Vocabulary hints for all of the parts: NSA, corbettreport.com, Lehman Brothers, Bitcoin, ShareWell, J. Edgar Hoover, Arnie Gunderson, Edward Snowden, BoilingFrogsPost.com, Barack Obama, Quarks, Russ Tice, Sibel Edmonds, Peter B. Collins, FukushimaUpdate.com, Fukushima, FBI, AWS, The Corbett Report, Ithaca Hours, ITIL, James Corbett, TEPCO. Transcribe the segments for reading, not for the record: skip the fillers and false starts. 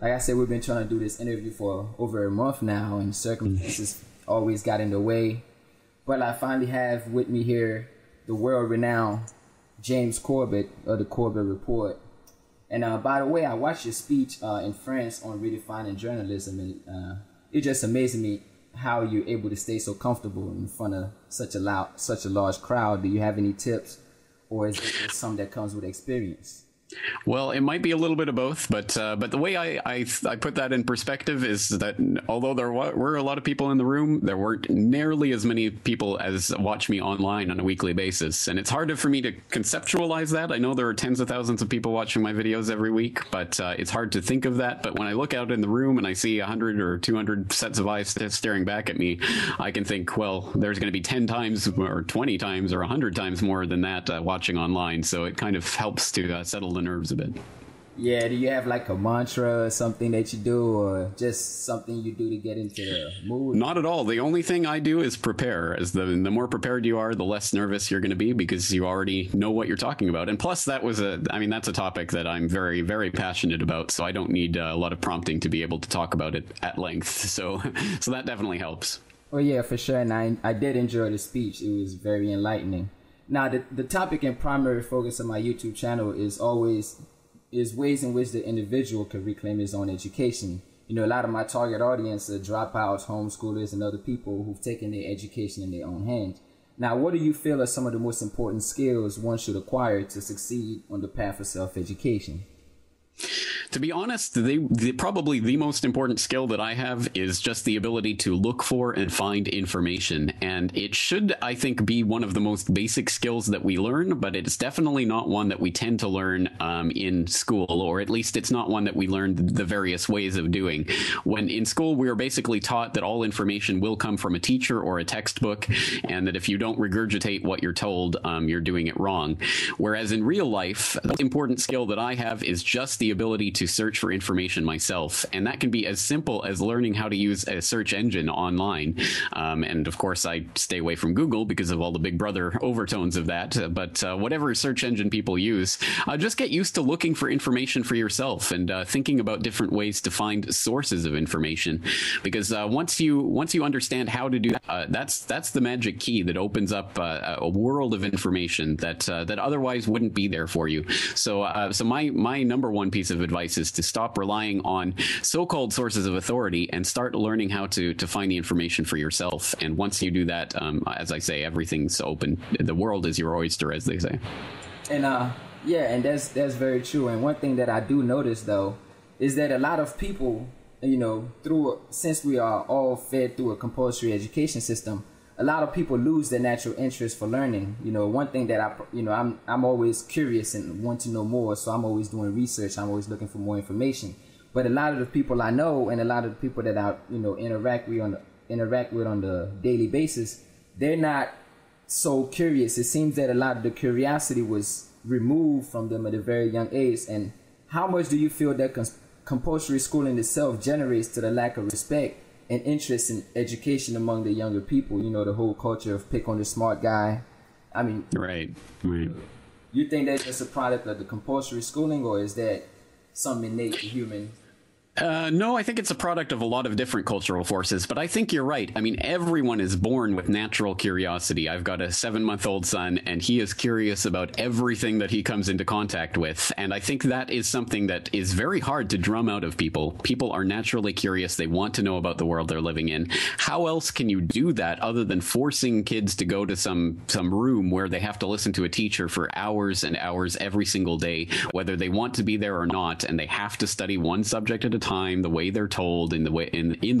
like I said, we've been trying to do this interview for over a month now, and circumstances always got in the way. But I finally have with me here the world-renowned James Corbett of The Corbett Report. And by the way, I watched your speech in France on redefining journalism, and it just amazes me how you're able to stay so comfortable in front of such a large crowd. Do you have any tips, or is it some that comes with experience? Well, it might be a little bit of both, but the way I put that in perspective is that although there were a lot of people in the room, there weren't nearly as many people as watch me online on a weekly basis. And it's harder for me to conceptualize that. I know there are tens of thousands of people watching my videos every week, but it's hard to think of that. But when I look out in the room and I see 100 or 200 sets of eyes staring back at me, I can think, well, there's going to be 10 times or 20 times or 100 times more than that watching online. So it kind of helps to settle the nerves a bit. Yeah, do you have like a mantra or something that you do, or just something you do to get into the mood? Not at all. The only thing I do is prepare. As the more prepared you are, the less nervous you're going to be, because you already know what you're talking about. And plus, that was that's a topic that I'm very, very passionate about, so I don't need a lot of prompting to be able to talk about it at length. So that definitely helps. Oh yeah, for sure. And I did enjoy the speech. It was very enlightening. Now, the topic and primary focus of my YouTube channel is ways in which the individual could reclaim his own education. You know, a lot of my target audience are dropouts, homeschoolers, and other people who've taken their education in their own hands. Now, what do you feel are some of the most important skills one should acquire to succeed on the path of self-education? To be honest, probably the most important skill that I have is just the ability to look for and find information. And it should, I think, be one of the most basic skills that we learn, but it's definitely not one that we tend to learn in school, or at least it's not one that we learn the various ways of doing. When in school, we are basically taught that all information will come from a teacher or a textbook, and that if you don't regurgitate what you're told, you're doing it wrong. Whereas in real life, the important skill that I have is just the ability to search for information myself, and that can be as simple as learning how to use a search engine online. And of course, I stay away from Google because of all the Big Brother overtones of that. But whatever search engine people use, just get used to looking for information for yourself and thinking about different ways to find sources of information. Because once you understand how to do that, that's the magic key that opens up a world of information that otherwise wouldn't be there for you. So my number one piece of advice is to stop relying on so-called sources of authority and start learning how to find the information for yourself. And once you do that, as I say, everything's open. The world is your oyster, as they say. And yeah, and that's very true. And one thing that I do notice, though, is that a lot of people, you know, since we are all fed through a compulsory education system, a lot of people lose their natural interest for learning. You know, one thing that I'm always curious and want to know more, so I'm always doing research. I'm always looking for more information. But a lot of the people I know and a lot of the people that I interact with on the daily basis, they're not so curious. It seems that a lot of the curiosity was removed from them at a very young age. And how much do you feel that compulsory schooling itself generates to the lack of respect and interest in education among the younger people? You know, the whole culture of pick on the smart guy. I mean, right. You think that's just a product of the compulsory schooling, or is that some innate human? No, I think it's a product of a lot of different cultural forces, but I think you're right. I mean, everyone is born with natural curiosity. I've got a 7-month-old son, and he is curious about everything that he comes into contact with. And I think that is something that is very hard to drum out of people. People are naturally curious. They want to know about the world they're living in. How else can you do that other than forcing kids to go to some room where they have to listen to a teacher for hours and hours every single day, whether they want to be there or not, and they have to study one subject at a time, the way they're told, in the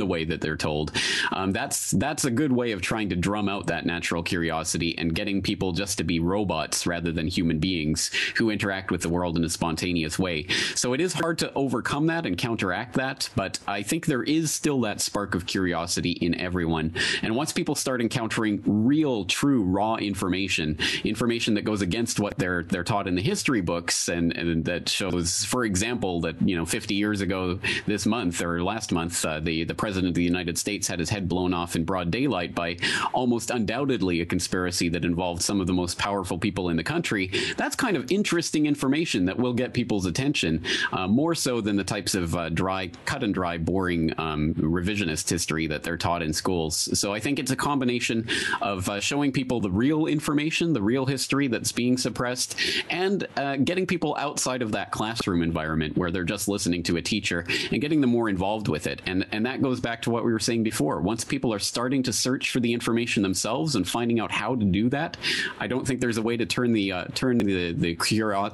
way that they're told. That's a good way of trying to drum out that natural curiosity and getting people just to be robots rather than human beings who interact with the world in a spontaneous way. So it is hard to overcome that and counteract that, but I think there is still that spark of curiosity in everyone. And once people start encountering real, true, raw information that goes against what they're taught in the history books, and that shows, for example, that 50 years ago this month or last month, the president of the United States had his head blown off in broad daylight by almost undoubtedly a conspiracy that involved some of the most powerful people in the country. That's kind of interesting information that will get people's attention, more so than the types of dry, cut and dry, boring revisionist history that they're taught in schools. So I think it's a combination of showing people the real information, the real history that's being suppressed, and getting people outside of that classroom environment where they're just listening to a teacher and getting them more involved with it. And that goes back to what we were saying before. Once people are starting to search for the information themselves and finding out how to do that, I don't think there's a way to turn the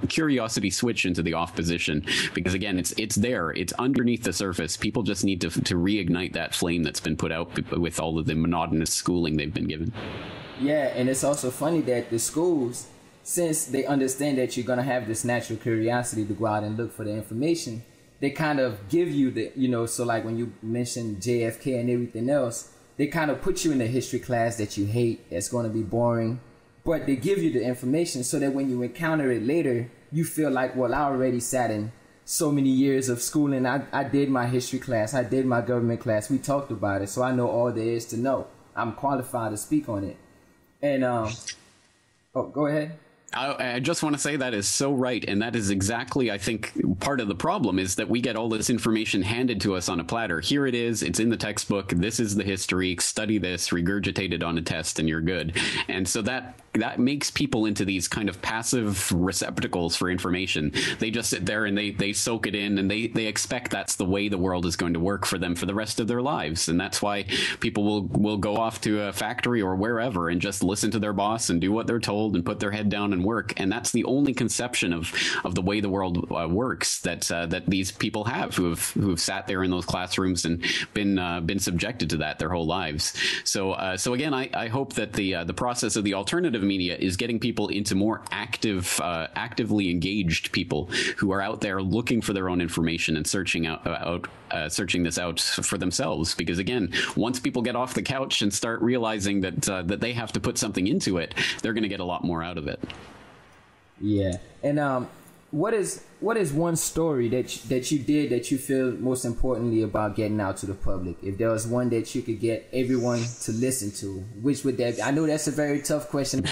curiosity switch into the off position, because again, it's there, it's underneath the surface. People just need to reignite that flame that's been put out with all of the monotonous schooling they've been given. Yeah, and it's also funny that the schools, since they understand that you're going to have this natural curiosity to go out and look for the information, they kind of give you the, you know, so like when you mentioned JFK and everything else, they kind of put you in a history class that you hate, that's going to be boring, but they give you the information so that when you encounter it later, you feel like, well, I already sat in so many years of schooling. I did my history class. I did my government class. We talked about it. So I know all there is to know. I'm qualified to speak on it. And, oh, go ahead. I just want to say that is so right. And that is exactly, I think, part of the problem is that we get all this information handed to us on a platter. Here it is. It's in the textbook. This is the history. Study this, regurgitate it on a test, and you're good. And so that makes people into these kind of passive receptacles for information. They just sit there and they soak it in, and they expect that's the way the world is going to work for them for the rest of their lives. And that's why people will go off to a factory or wherever and just listen to their boss and do what they're told and put their head down and work. And that's the only conception of the way the world works that these people have who've sat there in those classrooms and been subjected to that their whole lives. So again, I hope that the process of the alternative media is getting people into more active, actively engaged people who are out there looking for their own information and searching this out for themselves. Because again, once people get off the couch and start realizing that they have to put something into it, they're going to get a lot more out of it. Yeah, and what is one story that you did that you feel most importantly about getting out to the public? If there was one that you could get everyone to listen to, which would that be? I know that's a very tough question.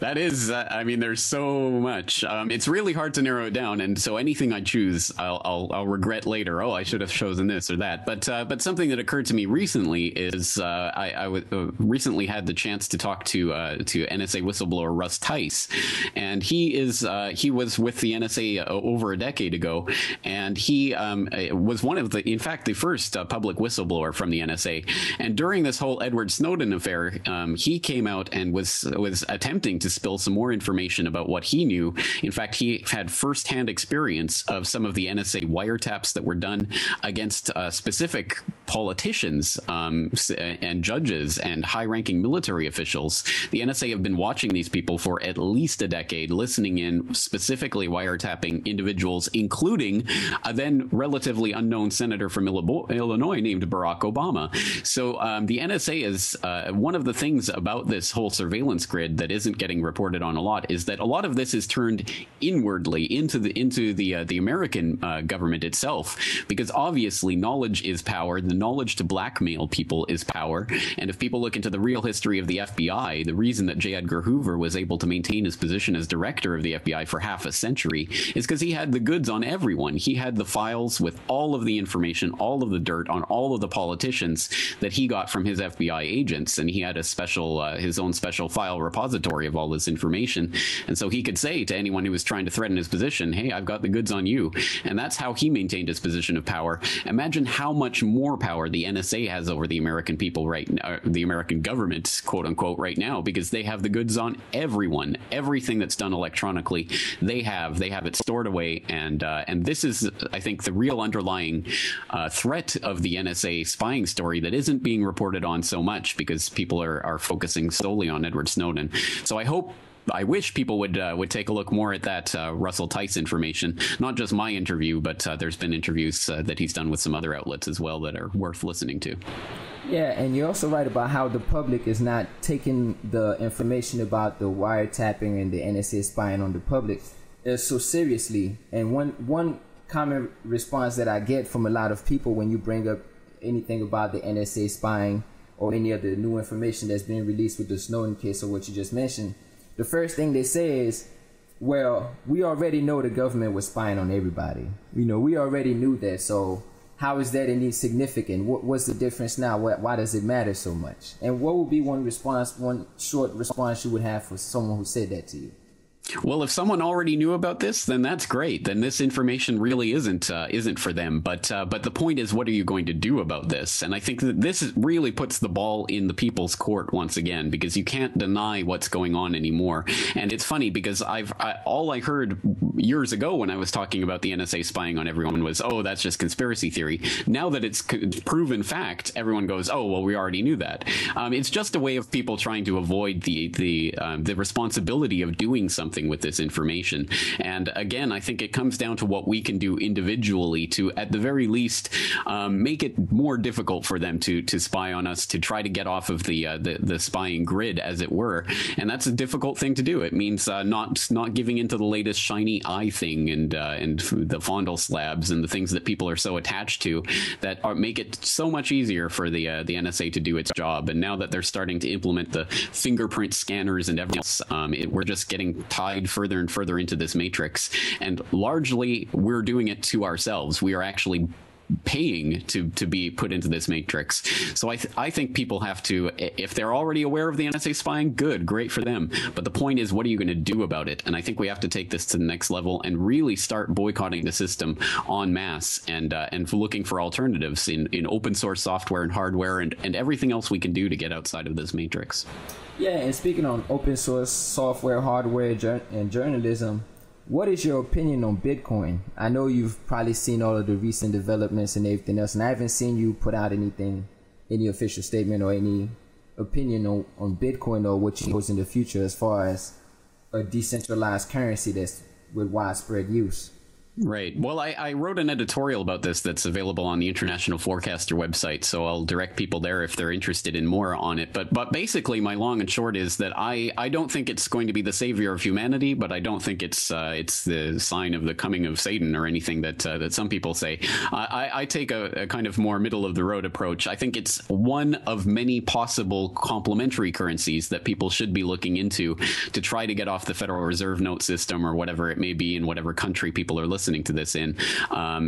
That is, I mean, there's so much. It's really hard to narrow it down, and so anything I choose, I'll regret later. Oh, I should have chosen this or that. But something that occurred to me recently is I recently had the chance to talk to NSA whistleblower Russ Tice, and he was with the NSA over a decade ago, and he was one of in fact the first public whistleblower from the NSA. And during this whole Edward Snowden affair, he came out and was attempting to spill some more information about what he knew. In fact, he had firsthand experience of some of the NSA wiretaps that were done against specific politicians and judges and high-ranking military officials. The NSA have been watching these people for at least a decade, listening in, specifically wiretapping individuals, including a then relatively unknown senator from Illinois named Barack Obama. So the NSA is one of the things about this whole surveillance grid that isn't getting reported on a lot is that a lot of this is turned inwardly into the American government itself, because obviously knowledge is power. The knowledge to blackmail people is power. And if people look into the real history of the FBI, the reason that J. Edgar Hoover was able to maintain his position as director of the FBI for half a century is because he had the goods on everyone. He had the files with all of the information, all of the dirt on all of the politicians that he got from his FBI agents, and he had a special his own special file repository of all this information. And so he could say to anyone who was trying to threaten his position, hey, I've got the goods on you. And that's how he maintained his position of power. Imagine how much more power the NSA has over the American people right now, the American government, quote unquote, right now, because they have the goods on everyone. Everything that's done electronically, they have it stored away. And this is, I think, the real underlying threat of the NSA spying story that isn't being reported on so much because people are focusing solely on Edward Snowden. So I wish people would take a look more at that Russell Tice information, not just my interview, but there's been interviews that he's done with some other outlets as well that are worth listening to. Yeah, and you're also right about how the public is not taking the information about the wiretapping and the NSA spying on the public so seriously. And one common response that I get from a lot of people when you bring up anything about the NSA spying or any of the new information that's being released with the Snowden case or what you just mentioned, the first thing they say is, well, we already know the government was spying on everybody. You know, we already knew that. So how is that any significant? What's the difference now? Why does it matter so much? And what would be one response, one short response you would have for someone who said that to you? Well, if someone already knew about this, then that's great. Then this information really isn't for them. But the point is, what are you going to do about this? And I think that this really puts the ball in the people's court once again, because you can't deny what's going on anymore. And it's funny because all I heard years ago when I was talking about the NSA spying on everyone was, oh, that's just conspiracy theory. Now that it's proven fact, everyone goes, oh, well, we already knew that. It's just a way of people trying to avoid the responsibility of doing something with this information. And again, I think it comes down to what we can do individually to, at the very least, make it more difficult for them to spy on us, to try to get off of the spying grid, as it were. And that's a difficult thing to do. It means not giving into the latest shiny eye thing and the fondle slabs and the things that people are so attached to that make it so much easier for the NSA to do its job. And now that they're starting to implement the fingerprint scanners and everything else, we're just getting tied further and further into this matrix. And largely, we're doing it to ourselves. We are actually paying to be put into this matrix. So I think people have to, if they're already aware of the NSA spying, good, great for them. But the point is, what are you going to do about it? And I think we have to take this to the next level and really start boycotting the system en masse and looking for alternatives in open source software and hardware and everything else we can do to get outside of this matrix. Yeah, and speaking on open source software, hardware, and journalism, what is your opinion on Bitcoin? I know you've probably seen all of the recent developments and everything else, and I haven't seen you put out anything, any official statement or any opinion on Bitcoin or what you use in the future as far as a decentralized currency that's with widespread use. Right. Well, I wrote an editorial about this that's available on the International Forecaster website, so I'll direct people there if they're interested in more on it. But basically, my long and short is that I don't think it's going to be the savior of humanity, but I don't think it's the sign of the coming of Satan or anything that some people say. I take a kind of more middle of the road approach. I think it's one of many possible complementary currencies that people should be looking into to try to get off the Federal Reserve note system or whatever it may be in whatever country people are listening to this in,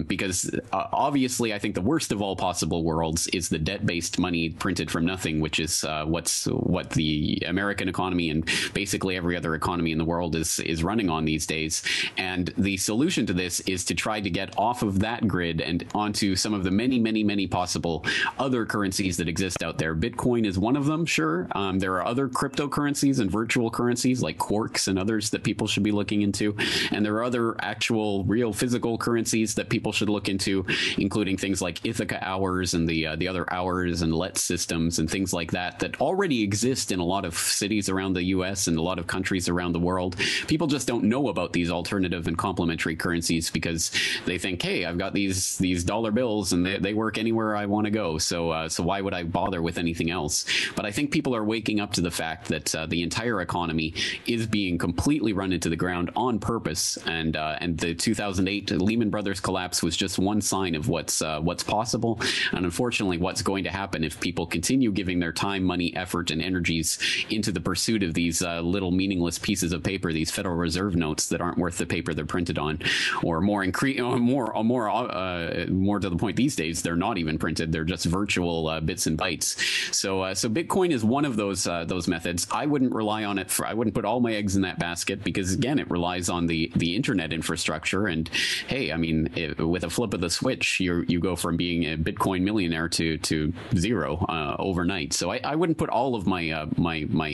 because obviously I think the worst of all possible worlds is the debt-based money printed from nothing, which is what the American economy and basically every other economy in the world is running on these days. And the solution to this is to try to get off of that grid and onto some of the many possible other currencies that exist out there. Bitcoin is one of them, sure. There are other cryptocurrencies and virtual currencies like Quarks and others that people should be looking into, and there are other actual real physical currencies that people should look into, including things like Ithaca hours and the other hours and LET systems and things like that already exist in a lot of cities around the U.S. and a lot of countries around the world. People just don't know about these alternative and complementary currencies because they think, hey, I've got these dollar bills and they work anywhere I want to go. So why would I bother with anything else? But I think people are waking up to the fact that the entire economy is being completely run into the ground on purpose, and the 2008 Lehman Brothers collapse was just one sign of what's possible, and unfortunately what's going to happen if people continue giving their time, money, effort, and energies into the pursuit of these little meaningless pieces of paper, these Federal Reserve notes that aren't worth the paper they're printed on, or more to the point these days, they're not even printed; they're just virtual bits and bytes. So Bitcoin is one of those methods. I wouldn't rely on it. I wouldn't put all my eggs in that basket because again, it relies on the internet infrastructure. And hey, I mean, with a flip of the switch, you go from being a Bitcoin millionaire to zero overnight. So I wouldn't put all of my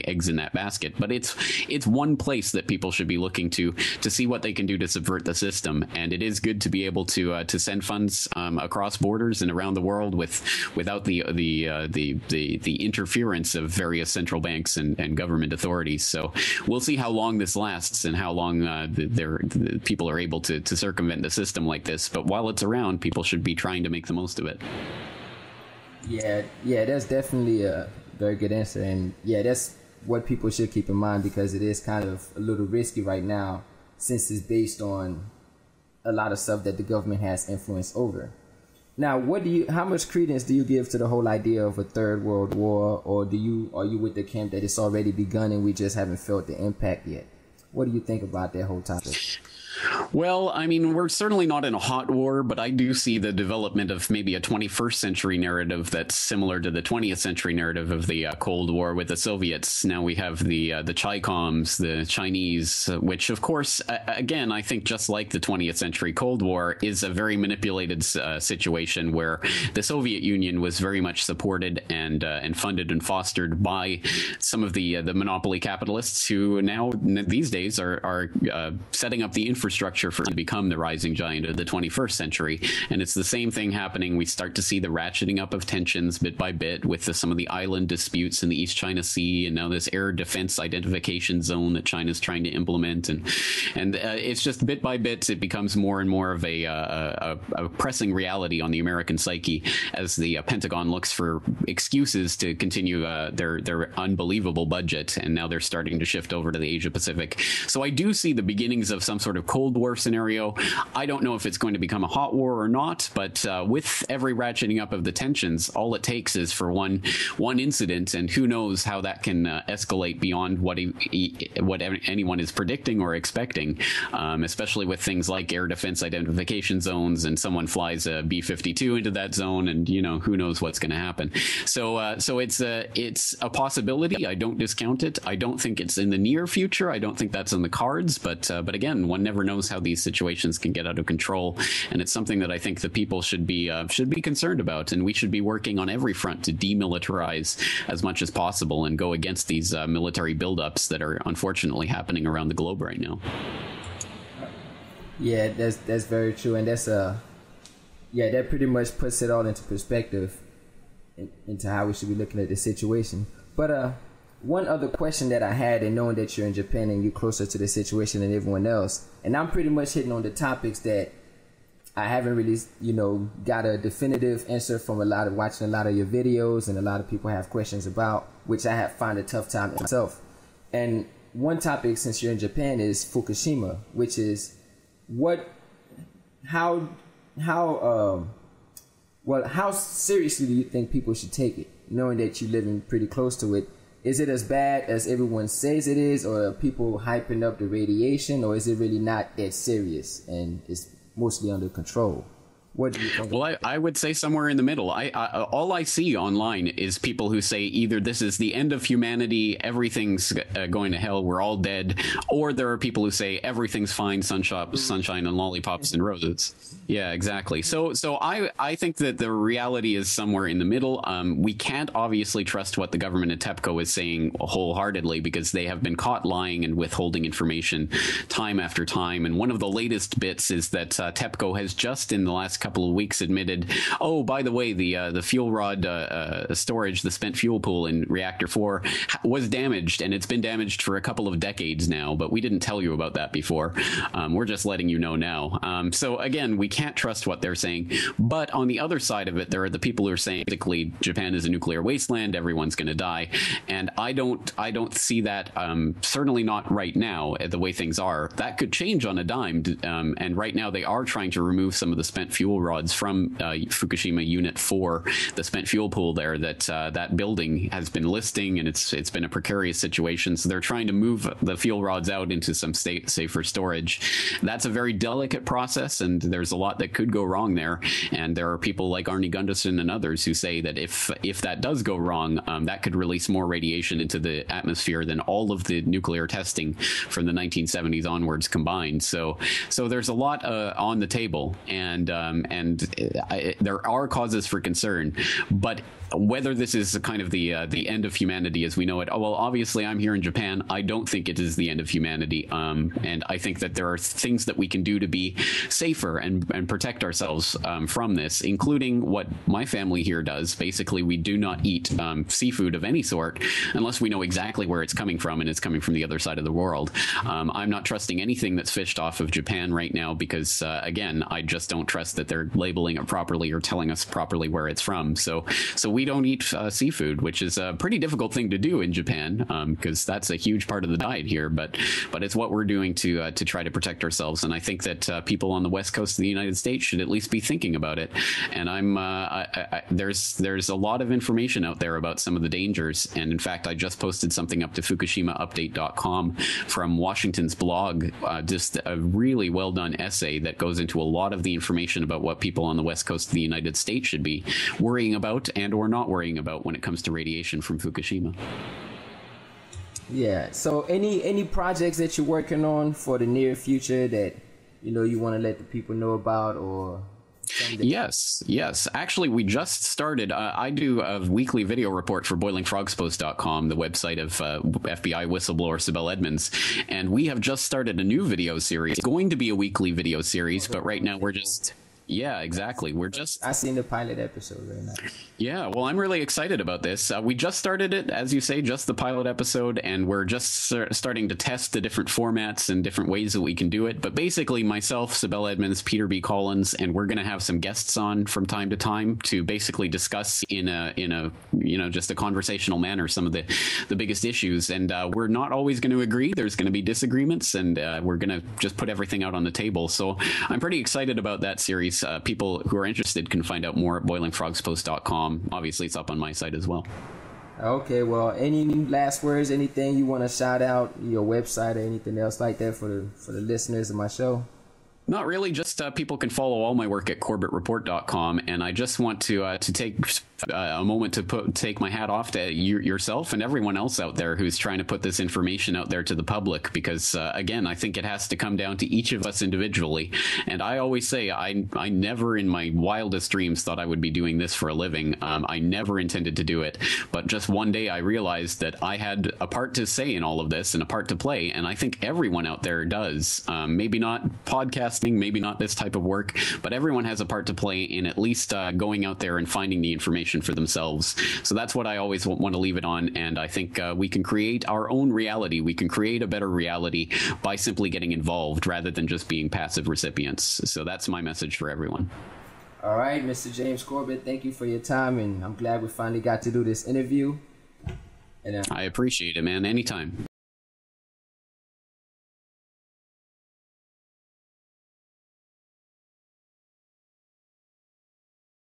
eggs in that basket, but it's one place that people should be looking to see what they can do to subvert the system. And it is good to be able to send funds across borders and around the world without the interference of various central banks and government authorities. So we'll see how long this lasts and how long the people are able to circumvent the system like this, but while it's around, people should be trying to make the most of it. Yeah, that's definitely a very good answer, and yeah, that's what people should keep in mind because it is kind of a little risky right now since it's based on a lot of stuff that the government has influence over. Now, what do you? How much credence do you give to the whole idea of a third world war, or do you? Are you with the camp that it's already begun and we just haven't felt the impact yet? What do you think about that whole topic? Well, I mean, we're certainly not in a hot war, but I do see the development of maybe a 21st century narrative that's similar to the 20th century narrative of the Cold War with the Soviets. Now we have the Chi-Coms, the Chinese, which, of course, again, I think just like the 20th century Cold War is a very manipulated situation where the Soviet Union was very much supported and funded and fostered by some of the monopoly capitalists who now these days are setting up the infrastructure for to become the rising giant of the 21st century. And it's the same thing happening. We start to see the ratcheting up of tensions bit by bit with some of the island disputes in the East China Sea, and now this air defense identification zone that China's trying to implement. And it's just bit by bit, it becomes more and more of a pressing reality on the American psyche as the Pentagon looks for excuses to continue their unbelievable budget. And now they're starting to shift over to the Asia Pacific. So I do see the beginnings of some sort of Cold War scenario. I don't know if it's going to become a hot war or not, but with every ratcheting up of the tensions, all it takes is for one incident, and who knows how that can escalate beyond what anyone is predicting or expecting, especially with things like air defense identification zones, and someone flies a B-52 into that zone, and you know who knows what's going to happen. So it's a possibility. I don't discount it. I don't think it's in the near future. I don't think that's in the cards, but again, one never knows how these situations can get out of control, and it's something that I think the people should be concerned about, and we should be working on every front to demilitarize as much as possible and go against these military buildups that are unfortunately happening around the globe right now. Yeah, that's very true, and that's yeah, that pretty much puts it all into perspective into how we should be looking at the situation. But one other question that I had, and knowing that you're in Japan and you're closer to the situation than everyone else, and I'm pretty much hitting on the topics that I haven't really, you know, got a definitive answer from watching a lot of your videos, and a lot of people have questions about, which I have found a tough time myself. And one topic, since you're in Japan, is Fukushima, which is how seriously do you think people should take it, knowing that you're living pretty close to it? Is it as bad as everyone says it is, or are people hyping up the radiation, or is it really not that serious and it's mostly under control? What do you think? Well, I would say somewhere in the middle. All I see online is people who say either this is the end of humanity, everything's going to hell, we're all dead, or there are people who say everything's fine, sunshine and lollipops and roses. Yeah, exactly. So I think that the reality is somewhere in the middle. We can't obviously trust what the government at TEPCO is saying wholeheartedly, because they have been caught lying and withholding information time after time. And one of the latest bits is that TEPCO has just in the last couple of weeks admitted, oh, by the way, the fuel rod storage, the spent fuel pool in reactor 4 was damaged, and it's been damaged for a couple of decades now, but we didn't tell you about that before. We're just letting you know now. So again, we can't trust what they're saying. But on the other side of it, there are the people who are saying basically Japan is a nuclear wasteland, everyone's going to die, and I don't see that, certainly not right now, the way things are. That could change on a dime, and right now they are trying to remove some of the spent fuel rods from Fukushima Unit 4, the spent fuel pool there. That building has been listing, and it's been a precarious situation. So they're trying to move the fuel rods out into some safer storage. That's a very delicate process, and there's a lot that could go wrong there. And there are people like Arnie Gunderson and others who say that if that does go wrong, that could release more radiation into the atmosphere than all of the nuclear testing from the 1970s onwards combined. So there's a lot on the table, and there are causes for concern. But whether this is kind of the end of humanity as we know it, well, obviously I'm here in Japan. I don't think it is the end of humanity, and I think that there are things that we can do to be safer and protect ourselves from this, including what my family here does. Basically, we do not eat seafood of any sort unless we know exactly where it's coming from, and it's coming from the other side of the world. I'm not trusting anything that's fished off of Japan right now because, again, I just don't trust that they're labeling it properly or telling us properly where it's from. So we don't eat seafood, which is a pretty difficult thing to do in Japan because that's a huge part of the diet here. But it's what we're doing to try to protect ourselves. And I think that people on the West Coast of the United States should at least be thinking about it. And I'm there's a lot of information out there about some of the dangers. And in fact, I just posted something up to FukushimaUpdate.com from Washington's blog, just a really well done essay that goes into a lot of the information about what people on the West Coast of the United States should be worrying about and or not worrying about when it comes to radiation from Fukushima. Yeah. So any projects that you're working on for the near future that, you know, you want to let the people know about or... Yes. Actually, we just started. I do a weekly video report for BoilingFrogsPost.com, the website of FBI whistleblower Sibel Edmonds. And we have just started a new video series. It's going to be a weekly video series, but right now we're just... Yeah, exactly. We're just... I've seen the pilot episode right now. Yeah, well, I'm really excited about this. We just started it, as you say, just the pilot episode, and we're just starting to test the different formats and different ways that we can do it. But basically, myself, Sibel Edmonds, Peter B. Collins, and we're going to have some guests on from time to time to basically discuss in a you know, just a conversational manner some of the biggest issues. And we're not always going to agree. There's going to be disagreements, and we're going to just put everything out on the table. So I'm pretty excited about that series. People who are interested can find out more at boilingfrogspost.com. Obviously, it's up on my site as well. Okay, well, any last words, anything you want to shout out, your website or anything else like that for the listeners of my show? Not really. Just people can follow all my work at corbettreport.com. And I just want to take a moment to take my hat off to yourself and everyone else out there who's trying to put this information out there to the public. Because, again, I think it has to come down to each of us individually. And I always say I never in my wildest dreams thought I would be doing this for a living. I never intended to do it. But just one day I realized that I had a part to say in all of this and a part to play. And I think everyone out there does. Maybe not podcasts. Maybe not this type of work, but everyone has a part to play in at least going out there and finding the information for themselves. So that's what I always want to leave it on. And I think we can create our own reality. We can create a better reality by simply getting involved rather than just being passive recipients. So that's my message for everyone. All right, Mr. James Corbett, thank you for your time. And I'm glad we finally got to do this interview. And I appreciate it, man. Anytime.